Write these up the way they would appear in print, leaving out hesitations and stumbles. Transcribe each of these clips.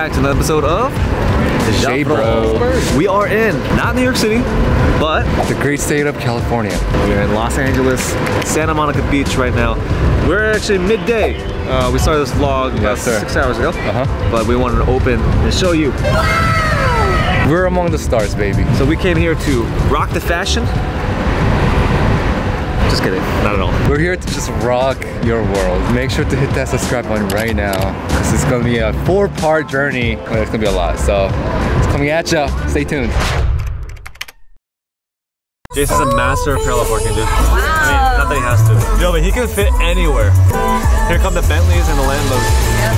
back to another episode of J-Bro. We are in, not New York City, but the great state of California. We're in Los Angeles, Santa Monica Beach right now. We're actually midday. We started this vlog about 6 hours ago, but we wanted to open and show you. We're among the stars, baby. So we came here to rock the fashion. Just kidding, not at all. We're here to just rock your world. Make sure to hit that subscribe button right now, because it's gonna be a 4-part journey. It's gonna be a lot, so it's coming at ya. Stay tuned. Jason's a master of parallel parking, dude. I mean, not that he has to. Yo, but he can fit anywhere. Here come the Bentleys and the Lambos. Yep.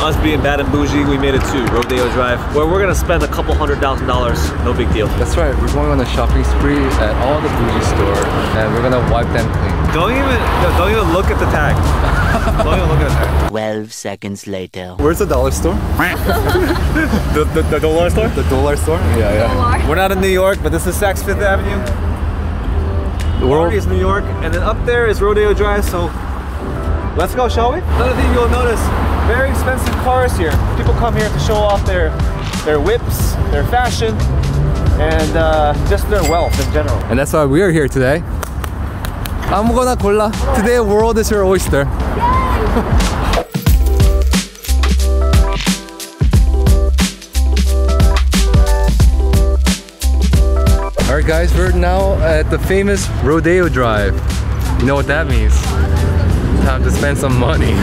Us being bad and bougie, we made it to Rodeo Drive, where we're gonna spend a couple $100,000. No big deal. That's right. We're going on a shopping spree at all the bougie stores, and we're gonna wipe them clean. Don't even look at the tag. Don't even look at the tag. 12 seconds later. Where's the dollar store? the dollar store? The dollar store? Yeah, yeah. We're not in New York, but this is Saks Fifth Avenue. The world is New York, and then up there is Rodeo Drive, so let's go, shall we? Another thing you'll notice, very expensive cars here. People come here to show off their whips, their fashion, and just their wealth in general. And that's why we are here today. 아무거나 골라. Today, the world is your oyster. Alright guys, we're now at the famous Rodeo Drive. You know what that means? Time to spend some money. I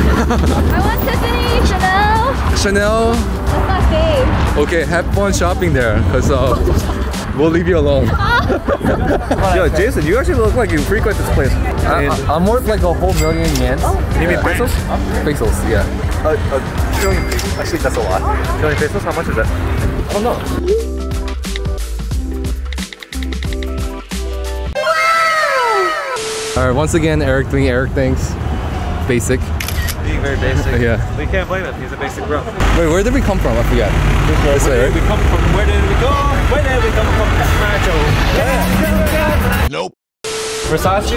want Tiffany, Chanel. Chanel. That's my fave. Okay, have fun shopping there, because we'll leave you alone. Yo, Jason, you actually look like you frequent this place. I'm worth like a whole million yen. Oh, okay. You mean pesos? Pesos, yeah. A trillion pesos. Actually, that's a lot. A trillion pesos? How much is that? I don't know. Alright, once again, Eric doing Eric things. Basic. Being very basic. Yeah. We can't blame him. He's a basic bro. Wait, where did we come from? I forgot. Where did we come from? Camargo. Nope. Versace.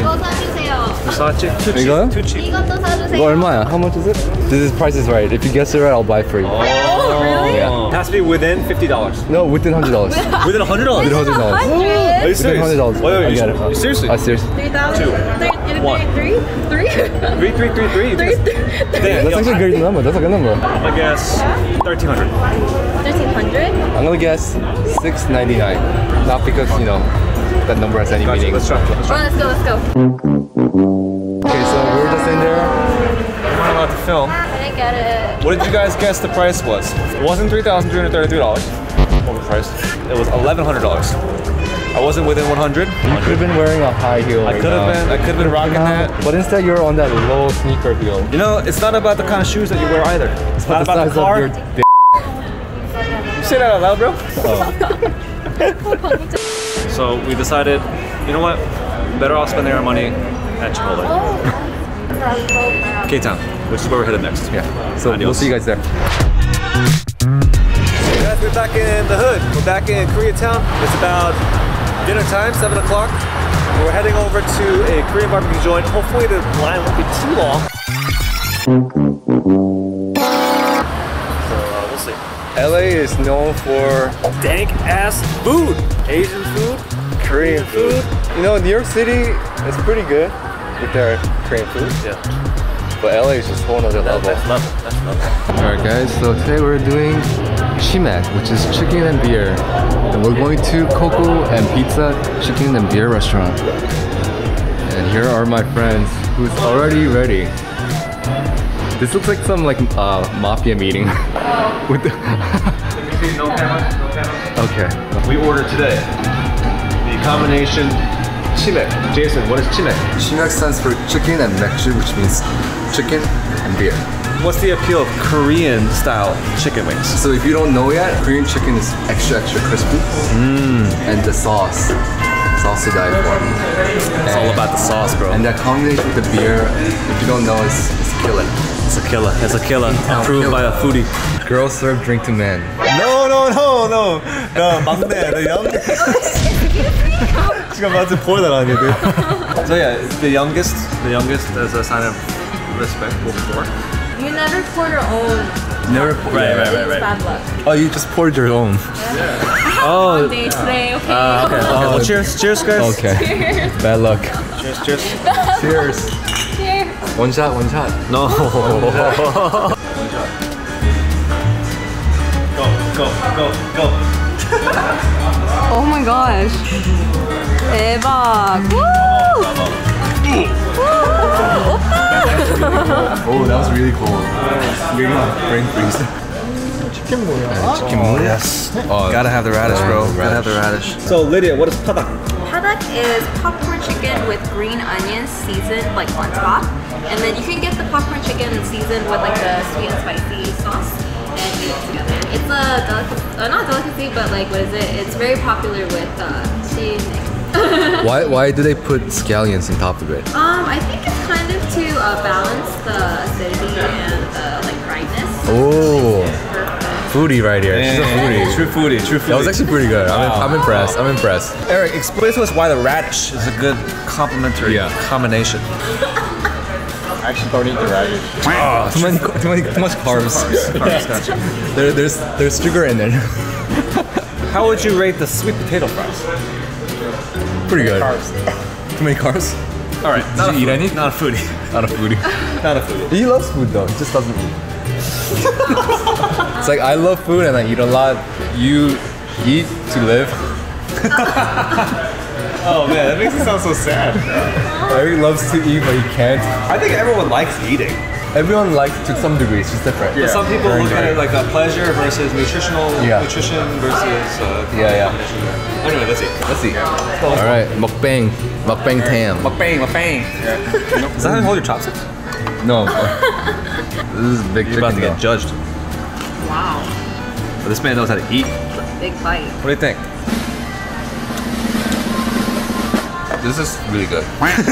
Versace. Too cheap. How much is it? This price is right. If you guess it right, I'll buy it for you. Oh, really? Yeah. It has to be within $50. No, within $100. Within $100? Within $100. Are you serious? $100. Wait, you seriously? I seriously. 3,000. 3,333? That's actually a great number. That's a good number. I'm gonna guess 1,300. 1,300? I'm gonna guess 699. Not because, you know, that number has any meaning. Let's try. Let's go, let's go. Okay, so we were just in there. We weren't allowed to film. I didn't get it. What did you guys guess the price was? It wasn't $3,333. Overpriced. It was $1,100. I wasn't within 100. You could have been wearing a high heel. I could have been rocking that. But instead you're on that low sneaker heel. You know, it's not about the kind of shoes that you wear either. It's not about the car. You say that out loud, bro? Oh. So we decided, you know what? Better off spending our money at Chipotle. Koreatown, which is where we're headed next. Yeah. So we'll see you guys there. We're back in the hood. We're back in Koreatown. It's about dinner time, 7 o'clock. We're heading over to a Korean barbecue joint. Hopefully the line won't be too long. So we'll see. LA is known for dank ass food. Asian food, Korean food. You know, New York City is pretty good with their Korean food. Yeah. But LA is just a whole other level. That's level. That's level. Alright guys, so today we're doing chimek, which is chicken and beer, and we're going to Coco and Pizza Chicken and Beer Restaurant. And here are my friends, who's already ready. This looks like some mafia meeting. With the no cameras, no cameras. Okay. We ordered today the combination chimek. Jason, what is chimek? Chimek stands for chicken and mekju, which means chicken and beer. What's the appeal of Korean style chicken wings? So if you don't know yet, Korean chicken is extra crispy. And the sauce to die for. It's all about the sauce, bro. And that combination with the beer, if you don't know, it's killer. It's a killer. It's a killer. Approved by a foodie. Girls serve drink to men. No. The young. She's about to pour that on you, dude. So yeah, the youngest as a sign of respect will be born. You never poured your own. Never poured. Right. Bad luck. Oh, you just poured your own. Yeah. Oh. Today, okay. Okay. Oh, well, cheers, guys. Okay. Cheers. Bad luck. Cheers. Cheers. One shot. No. Go. Oh my gosh. 대박. Woo! Oh, that was really cool. You're gonna brain freeze. Chicken moya. Yes. Gotta have the radish, bro. Gotta have the radish. So Lydia, what is padak? Padak is popcorn chicken with green onions seasoned like on top, and then you can get the popcorn chicken seasoned with like the sweet and spicy sauce and eat it together. It's a not delicacy, but like what is it? It's very popular with chimek. Why do they put scallions on top of it? I think it's kind of to balance the acidity and the like brightness. Oh, foodie right here. Yeah. She's a foodie. True foodie. That was actually pretty good. Wow. I'm impressed. Eric, explain to us why the radish is a good complementary combination. I actually don't eat the radish. Oh, too much carbs. There's sugar in there. How would you rate the sweet potato fries? Pretty good. Carbs. Too many carbs? Alright. Did you eat any? Not a foodie. Not a foodie. He loves food though, he just doesn't eat. It's like I love food and I eat a lot. You eat to live. Oh man, that makes it sound so sad. Eric loves to eat but he can't. I think everyone likes eating. Everyone likes to some degree, it's just different. Yeah. Some people look at it like a pleasure versus nutrition versus combination. Anyway, let's eat. Alright, mukbang. Yeah. Does that even hold your chopsticks? No. This is big. You're about to get judged. Wow. But this man knows how to eat. Big bite. What do you think? This is really good. Alright,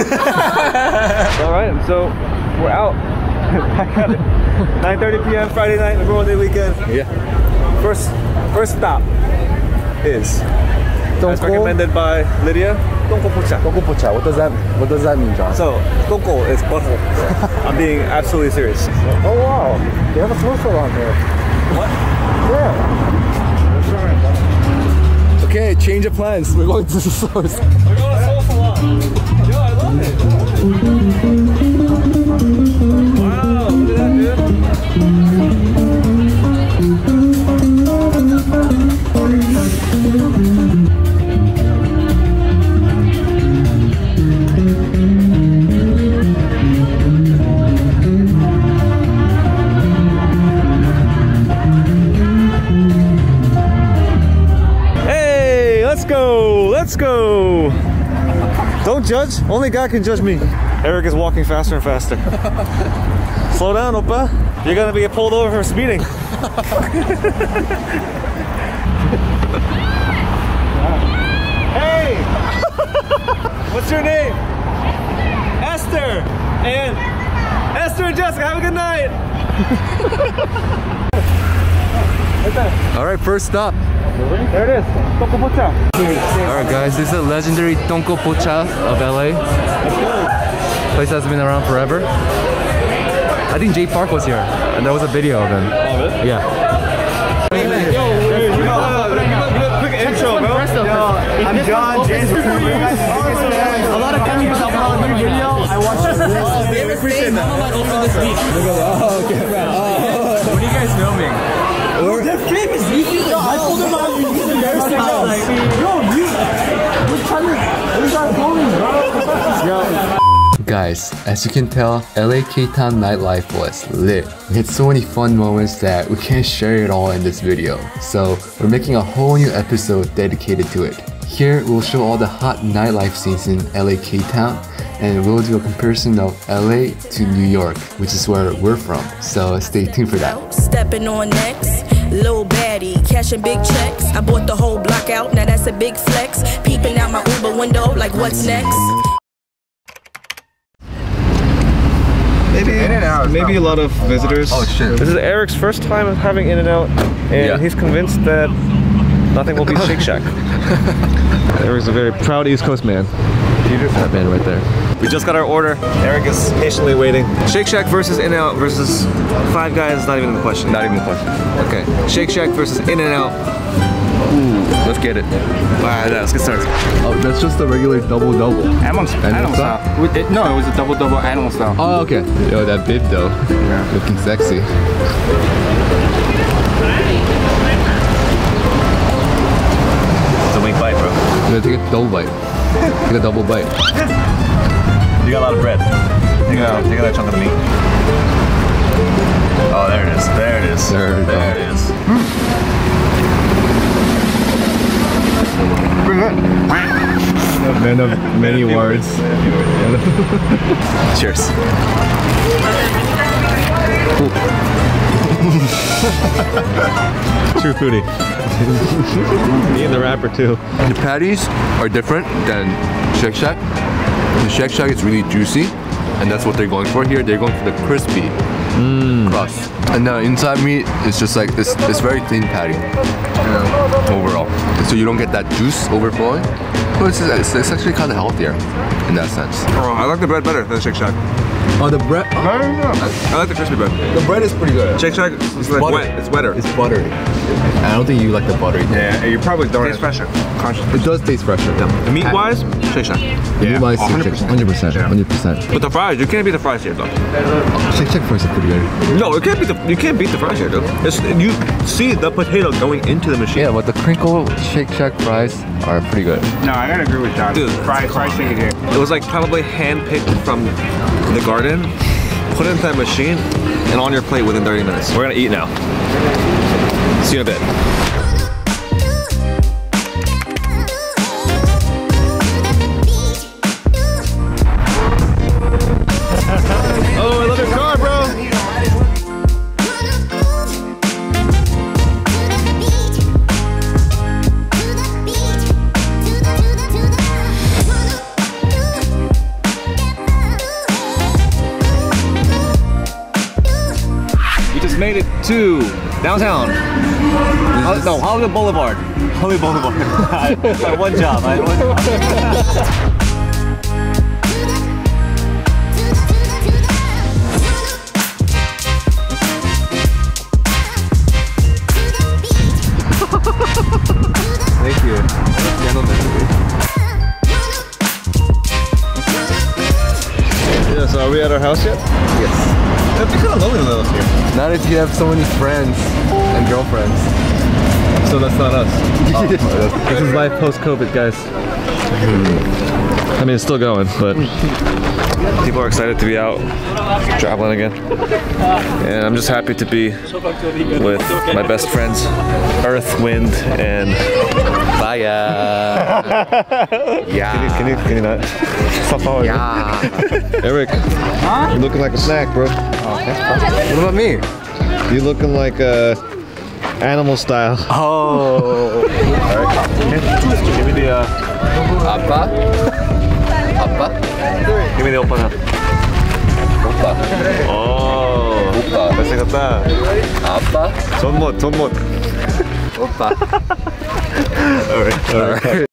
so we're out. Back at it. 9:30 p.m. Friday night, Memorial Day weekend. Yeah. First stop is as recommended by Lydia. Tonko Pocha. Tonko Pocha. What does that mean, John? So Tonko is butthole. I'm being absolutely serious. Oh wow! They have a commercial on there. What? Yeah. Okay, change of plans. We're going to the source. We're going to Soul Salon. Yo, I love it. Wow, look at that, dude. Let's go! Don't judge. Only God can judge me. Eric is walking faster and faster. Slow down, Opa. You're gonna be pulled over for speeding. Hey! What's your name? Esther! And Esther and Jessica, have a good night! Alright, first stop. There it is, Tonko Pocha. Alright guys, this is a legendary Tonko Pocha of LA. Place has been around forever. I think Jay Park was here, and there was a video of him. Oh really? Yeah. Yo, quick intro, bro. I'm John, Jay's recruiter. A lot of comments about the video. I watched this. They appreciate that. Oh, okay. What are you guys filming? That game is easy. I told him I was embarrassing. Yo, guys, as you can tell, LA K-Town nightlife was lit. We had so many fun moments that we can't share it all in this video. So we're making a whole new episode dedicated to it. Here, we'll show all the hot nightlife scenes in LA K-Town, and we'll do a comparison of LA to New York, which is where we're from. So stay tuned for that. Stepping on next. Little baddie, cashing big checks. I bought the whole block out, now that's a big flex. Peeping out my Uber window, like what's next? Maybe In-N-Out. Maybe a lot of visitors. Oh shit! This is Eric's first time having In-N-Out, and he's convinced that nothing will be Shake Shack. Eric's a very proud East Coast man. Beautiful. That man right there. We just got our order. Eric is patiently waiting. Shake Shack versus In-N-Out versus Five Guys, not even the question. Not even the question. Okay, Shake Shack versus In-N-Out. Ooh, let's get it. Alright, let's get started. Oh, that's just a regular double-double. Animal style? No, it was a double-double animal style. Oh, okay. Yo, that bib though. Yeah. Looking sexy. It's a weak bite, bro. Yeah, take a double bite. Take a double bite. You got a lot of bread. Take that chunk of meat. Oh, there it is. There it is. There it is. Man of many words. Cheers. True foodie. Me and the rapper too. The patties are different than Shake Shack. The Shake Shack is really juicy, and that's what they're going for here. They're going for the crispy crust. And the inside meat is just like it's very thin patty overall. So you don't get that juice overflowing. So it's actually kind of healthier in that sense. Oh, I like the bread better than Shake Shack. Oh, the bread? I like the crispy bread. The bread is pretty good. Shake Shack is like wet. It's wetter. It's buttery. I don't think you like the buttery. Yeah, you probably don't. It tastes fresher. It does taste fresher. Yeah. The meat-wise, Shake Shack. Yeah, 100%. But the fries, you can't beat the fries here, though. Oh, Shake Shack fries are pretty good. No, you can't beat the fries here, though. You see the potato going into the machine. Yeah, but the crinkle Shake Shack fries are pretty good. No, I gotta agree with John. Dude, fries take it here. It was like probably handpicked from the garden, put it into that machine, and on your plate within 30 minutes. We're gonna eat now. See you in a bit. Oh, I love your car, bro. Made it to downtown. No, Hollywood Boulevard. Hollywood Boulevard. I had one job. Thank you. Gentlemen. Yeah, so are we at our house yet? Yes. It'd be kind of lonely without us here. Not if you have so many friends and girlfriends. So that's not us. Oh, this is life post-COVID, guys. I mean, it's still going, but people are excited to be out traveling again. And I'm just happy to be with my best friends, Earth, Wind, and Fire. Yeah. Can you not? Yeah. Eric, huh? You're looking like a snack, bro. What about me? You're looking like animal style. Oh. Alright. Give me the Appa. Appa. Give me the oppa. Oppa. Oh. Oppa. 잘생겼다. Appa. Oppa. Alright.